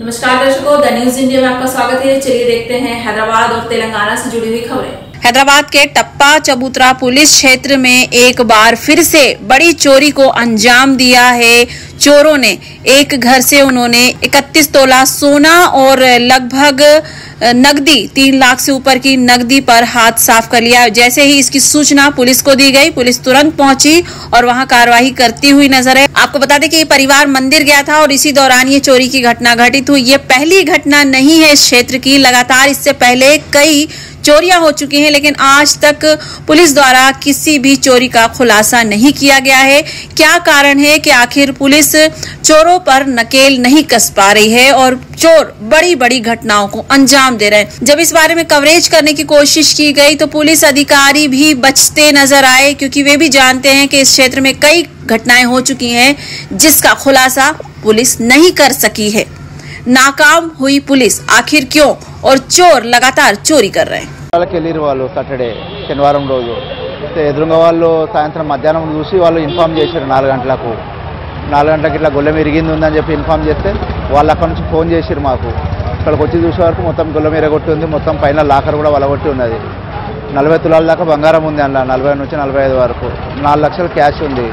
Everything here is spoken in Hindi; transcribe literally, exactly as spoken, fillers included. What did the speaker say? नमस्कार दर्शकों, द न्यूज़ इंडिया में आपका स्वागत है। चलिए देखते हैं हैदराबाद और तेलंगाना से जुड़ी हुई खबरें। हैदराबाद के टप्पा चबूतरा पुलिस क्षेत्र में एक बार फिर से बड़ी चोरी को अंजाम दिया है। चोरों ने एक घर से उन्होंने इकतीस तोला सोना और लगभग नकदी तीन लाख से ऊपर की नकदी पर हाथ साफ कर लिया। जैसे ही इसकी सूचना पुलिस को दी गई, पुलिस तुरंत पहुंची और वहां कार्रवाई करती हुई नजर है। आपको बता दें कि ये परिवार मंदिर गया था और इसी दौरान ये चोरी की घटना घटित हुई। ये पहली घटना नहीं है इस क्षेत्र की, लगातार इससे पहले कई चोरियां हो चुकी हैं, लेकिन आज तक पुलिस द्वारा किसी भी चोरी का खुलासा नहीं किया गया है। क्या कारण है कि आखिर पुलिस चोरों पर नकेल नहीं कस पा रही है और चोर बड़ी बड़ी घटनाओं को अंजाम दे रहे हैं? जब इस बारे में कवरेज करने की कोशिश की गई तो पुलिस अधिकारी भी बचते नजर आए, क्योंकि वे भी जानते हैं कि इस क्षेत्र में कई घटनाएं हो चुकी हैं जिसका खुलासा पुलिस नहीं कर सकी है। नाकाम हुई पुलिस, आखिर क्यों? और चोर लगातार चोरी कर रहे हैं। सैटरडे शनिवार रोज ఎదురుంగా వాళ్ళు సాయంత్రం మధ్యాహ్నం చూసి వాళ్ళు ఇన్ఫార్మ్ చేశారు నాలుగు గంటలకు నాలుగు గంటలకు ఇట్లా గొల్లెం ఇరిగింది ఉందని చెప్పి ఇన్ఫార్మ్ చేస్తే వాళ్ళు అక్కడ నుంచి ఫోన్ చేశారు మాకు. ఇక్కడికి వచ్చి చూసే వరకు మొత్తం గొల్లెం ఇరగొట్టి ఉంది, మొత్తం పైన లాకర్ కూడా వలగొట్టి ఉన్నది. నలభై తులాల దాకా బంగారం ఉంది, అందులో నలభై నుంచి నలభై ఐదు వరకు నాలుగు లక్షల క్యాష్ ఉంది.